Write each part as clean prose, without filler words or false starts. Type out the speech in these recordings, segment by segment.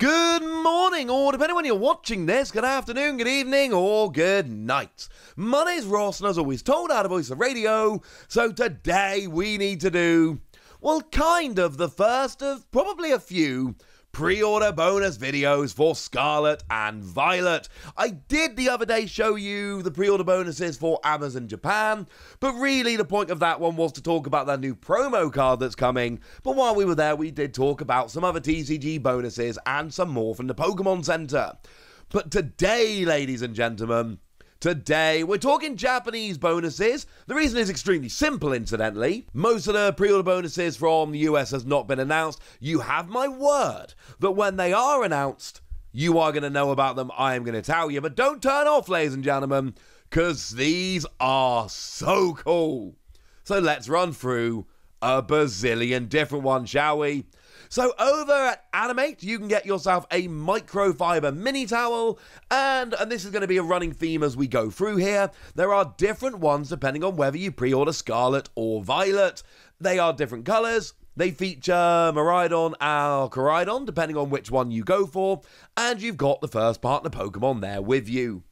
Good morning, or depending on when you're watching this, good afternoon, good evening, or good night. My name's Ross, and as always told, I voice the radio, so today we need to do, well, kind of the first of probably a few pre-order bonus videos for Scarlet and Violet. I did the other day show you the pre-order bonuses for Amazon Japan, but really the point of that one was to talk about that new promo card that's coming. But while we were there, we did talk about some other TCG bonuses and some more from the Pokemon Center. But today, ladies and gentlemen, today, we're talking Japanese bonuses. The reason is extremely simple, incidentally. Most of the pre-order bonuses from the US has not been announced. You have my word that when they are announced, you are going to know about them. I am going to tell you. But don't turn off, ladies and gentlemen, because these are so cool. So let's run through a bazillion different ones, shall we? So over at Animate, you can get yourself a microfiber mini towel, and this is going to be a running theme as we go through here. There are different ones depending on whether you pre-order Scarlet or Violet. They are different colours. They feature Miraidon or Koraidon, depending on which one you go for, and you've got the first partner Pokemon there with you.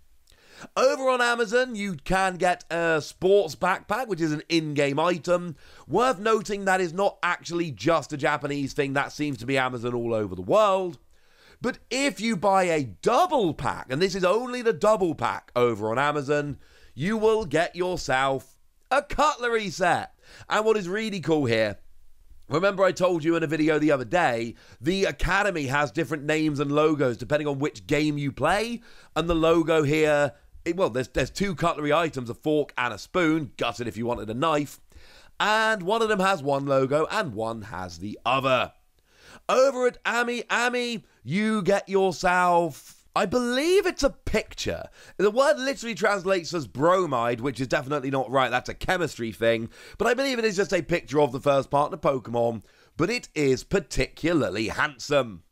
Over on Amazon, you can get a sports backpack, which is an in-game item. Worth noting that is not actually just a Japanese thing. That seems to be Amazon all over the world. But if you buy a double pack, and this is only the double pack over on Amazon, you will get yourself a cutlery set. And what is really cool here, remember I told you in a video the other day, the Academy has different names and logos depending on which game you play, and the logo here, well, there's two cutlery items, a fork and a spoon, gut it if you wanted a knife, and one of them has one logo and one has the other. Over at Ami Ami, you get yourself, I believe it's a picture. The word literally translates as bromide, which is definitely not right, that's a chemistry thing, but I believe it is just a picture of the first partner Pokemon, but it is particularly handsome.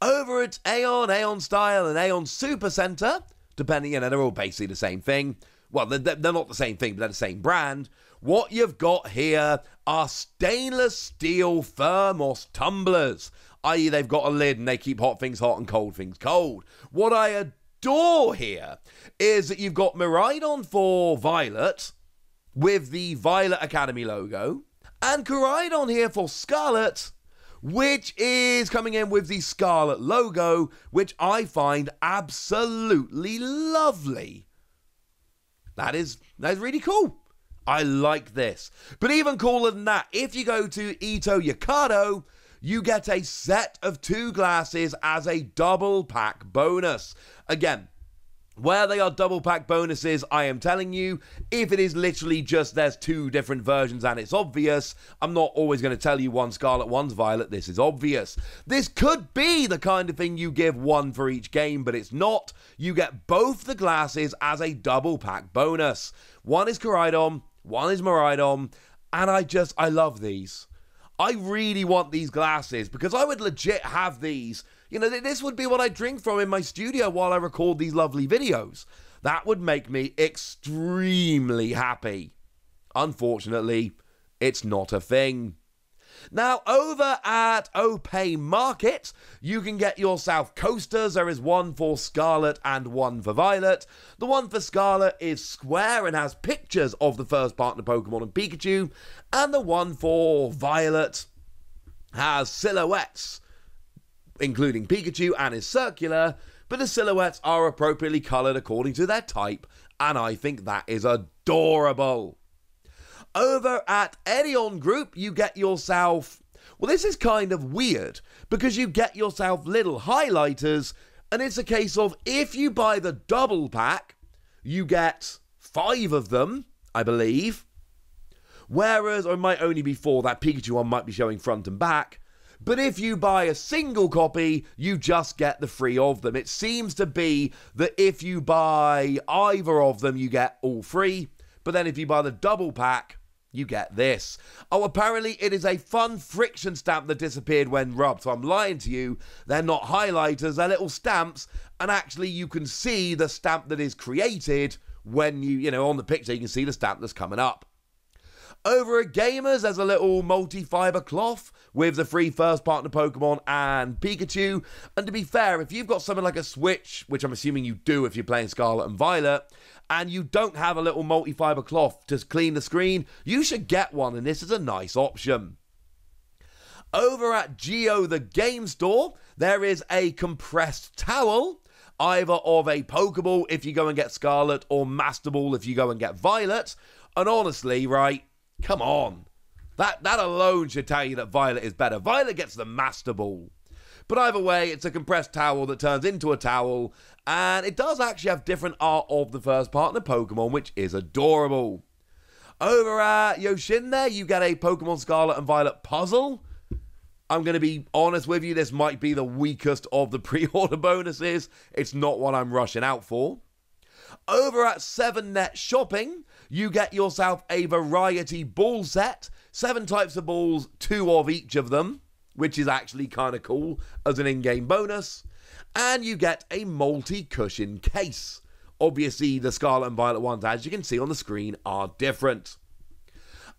Over at Aeon Style and Aeon Supercenter, depending, and they're all basically the same thing. Well, they're not the same thing, but they're the same brand. What you've got here are stainless steel thermos tumblers, i.e. they've got a lid and they keep hot things hot and cold things cold. What I adore here is that you've got Miraidon for Violet with the Violet Academy logo, and Koraidon here for Scarlet, which is coming in with the Scarlet logo, which I find absolutely lovely. That is really cool. I like this. But even cooler than that, if you go to Ito Yokado, you get a set of two glasses as a double pack bonus. Again, where they are double pack bonuses, I am telling you, if it is literally just there's two different versions and it's obvious, I'm not always going to tell you one's Scarlet, one's Violet, this is obvious. This could be the kind of thing you give one for each game, but it's not. You get both the glasses as a double pack bonus. One is Koraidon, one is Miraidon, and I love these. I really want these glasses because I would legit have these. You know, this would be what I drink from in my studio while I record these lovely videos. That would make me extremely happy. Unfortunately, it's not a thing. Now, over at Opay Market, you can get yourself coasters. There is one for Scarlet and one for Violet. The one for Scarlet is square and has pictures of the first partner Pokemon and Pikachu. And the one for Violet has silhouettes, including Pikachu, and is circular, but the silhouettes are appropriately coloured according to their type, and I think that is adorable. Over at Edion Group, you get yourself, well, this is kind of weird, because you get yourself little highlighters, and it's a case of, if you buy the double pack, you get 5 of them, I believe, whereas, or it might only be 4, that Pikachu one might be showing front and back. But if you buy a single copy, you just get the 3 of them. It seems to be that if you buy either of them, you get all 3. But then if you buy the double pack, you get this. Oh, apparently it is a fun friction stamp that disappeared when rubbed. So I'm lying to you. They're not highlighters. They're little stamps. And actually you can see the stamp that is created when you know, on the picture, you can see the stamp that's coming up. Over at Gamers, there's a little multi-fiber cloth with the free first partner Pokemon and Pikachu. And to be fair, if you've got something like a Switch, which I'm assuming you do if you're playing Scarlet and Violet, and you don't have a little multi-fiber cloth to clean the screen, you should get one, and this is a nice option. Over at Geo, the game store, there is a compressed towel, either of a Pokeball if you go and get Scarlet, or Master Ball if you go and get Violet. And honestly, right, come on. That alone should tell you that Violet is better. Violet gets the Master Ball. But either way, it's a compressed towel that turns into a towel, and it does actually have different art of the first partner Pokemon, which is adorable. Over at Yoshin there, you get a Pokemon Scarlet and Violet puzzle. I'm going to be honest with you, this might be the weakest of the pre-order bonuses. It's not what I'm rushing out for. Over at 7Net Shopping, you get yourself a variety ball set. 7 types of balls, 2 of each of them, which is actually kind of cool as an in-game bonus. And you get a multi-cushion case. Obviously, the Scarlet and Violet ones, as you can see on the screen, are different.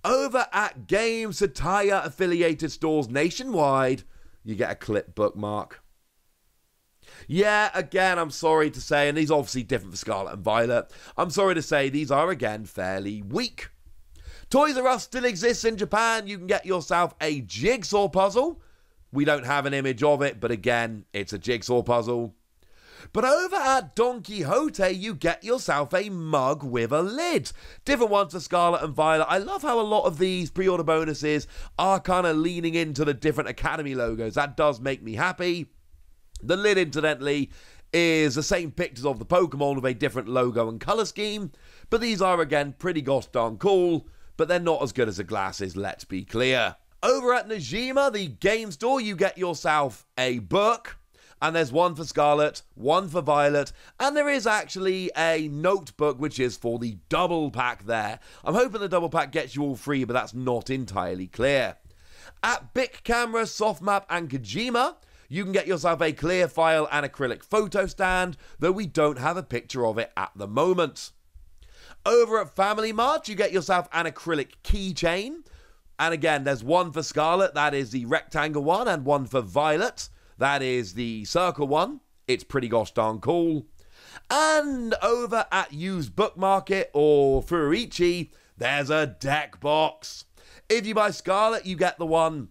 Over at Game Satire affiliated stores nationwide, you get a clip bookmark. Yeah, again, I'm sorry to say, and these are obviously different for Scarlet and Violet, I'm sorry to say these are, again, fairly weak. Toys R Us still exists in Japan. You can get yourself a jigsaw puzzle. We don't have an image of it, but again, it's a jigsaw puzzle. But over at Don Quixote, you get yourself a mug with a lid. Different ones for Scarlet and Violet. I love how a lot of these pre-order bonuses are kind of leaning into the different Academy logos. That does make me happy. The lid, incidentally, is the same pictures of the Pokemon with a different logo and colour scheme. But these are, again, pretty gosh darn cool. But they're not as good as the glasses, let's be clear. Over at Nojima, the game store, you get yourself a book. And there's one for Scarlet, one for Violet, and there is actually a notebook which is for the double pack there. I'm hoping the double pack gets you all three, but that's not entirely clear. At Bic Camera, Softmap, and Kojima, you can get yourself a clear file and acrylic photo stand, though we don't have a picture of it at the moment. Over at Family Mart, you get yourself an acrylic keychain. And again, there's one for Scarlet, that is the rectangle one, and one for Violet. That is the circle one. It's pretty gosh darn cool. And over at Used Book Market or Furuichi, there's a deck box. If you buy Scarlet, you get the one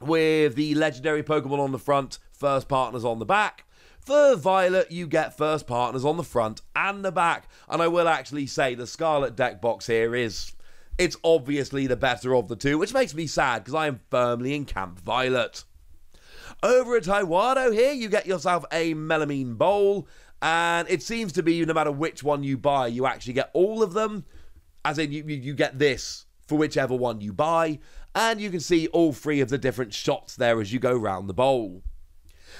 with the legendary Pokemon on the front, first partners on the back. For Violet, you get first partners on the front and the back. And I will actually say the Scarlet deck box here is, it's obviously the better of the two, which makes me sad because I am firmly in Camp Violet. Over at Tywado here, you get yourself a melamine bowl, and it seems to be no matter which one you buy, you actually get all of them, as in you get this for whichever one you buy, and you can see all three of the different shots there as you go round the bowl.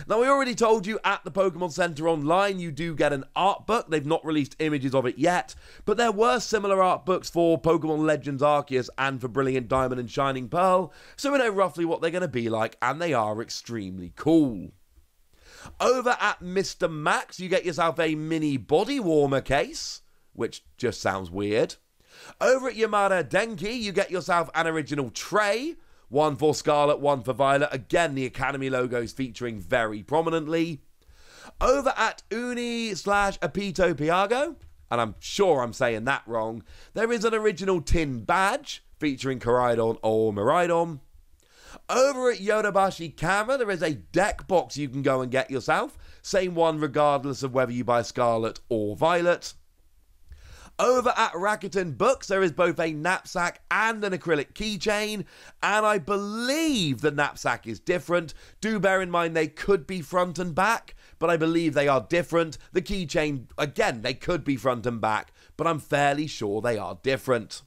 Now, we already told you at the Pokemon Center online, you do get an art book. They've not released images of it yet, but there were similar art books for Pokemon Legends Arceus and for Brilliant Diamond and Shining Pearl, so we know roughly what they're going to be like, and they are extremely cool. Over at Mr. Max, you get yourself a mini body warmer case, which just sounds weird. Over at Yamada Denki, you get yourself an original tray. One for Scarlet, one for Violet. Again, the Academy logos featuring very prominently. Over at Uni/Apito Piago, and I'm sure I'm saying that wrong, there is an original tin badge featuring Koraidon or Miraidon. Over at Yodobashi Camera, there is a deck box you can go and get yourself. Same one regardless of whether you buy Scarlet or Violet. Over at Rakuten Books, there is both a knapsack and an acrylic keychain, and I believe the knapsack is different. Do bear in mind they could be front and back, but I believe they are different. The keychain, again, they could be front and back, but I'm fairly sure they are different.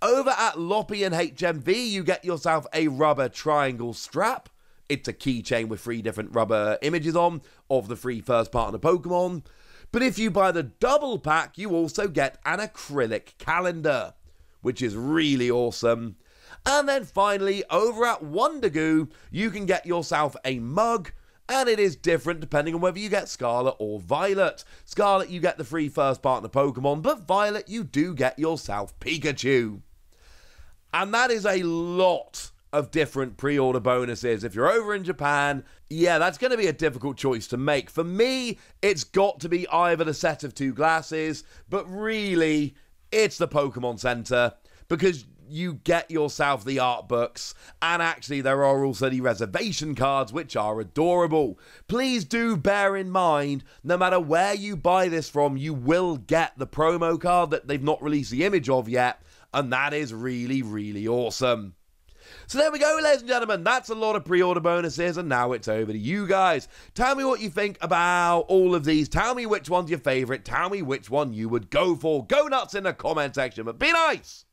Over at Loppy and HMV, you get yourself a rubber triangle strap. It's a keychain with 3 different rubber images on of the 3 first partner Pokemon. But if you buy the double pack, you also get an acrylic calendar, which is really awesome. And then finally, over at Wondergoo, you can get yourself a mug, and it is different depending on whether you get Scarlet or Violet. Scarlet, you get the free first partner Pokemon, but Violet, you do get yourself Pikachu. And that is a lot of different pre-order bonuses. If you're over in Japan, yeah, that's going to be a difficult choice to make. For me, it's got to be either the set of two glasses, but really, it's the Pokemon Center, because you get yourself the art books, and actually there are also the reservation cards, which are adorable. Please do bear in mind, no matter where you buy this from, you will get the promo card that they've not released the image of yet, and that is really, really awesome. So there we go, ladies and gentlemen. That's a lot of pre-order bonuses, and now it's over to you guys. Tell me what you think about all of these. Tell me which one's your favourite. Tell me which one you would go for. Go nuts in the comment section, but be nice.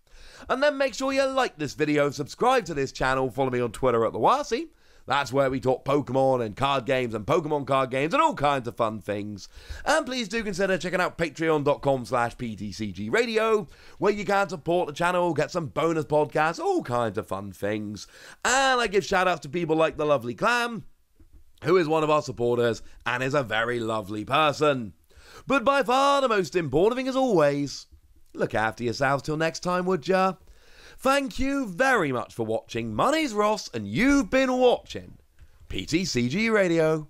And then make sure you like this video, subscribe to this channel, follow me on Twitter at @TheWasi. That's where we talk Pokemon and card games and Pokemon card games and all kinds of fun things. And please do consider checking out patreon.com/ptcgradio, where you can support the channel, get some bonus podcasts, all kinds of fun things. And I give shout outs to people like the lovely Clam, who is one of our supporters and is a very lovely person. But by far the most important thing, as always, look after yourselves till next time, would ya? Thank you very much for watching. My name's Ross, and you've been watching PTCG Radio.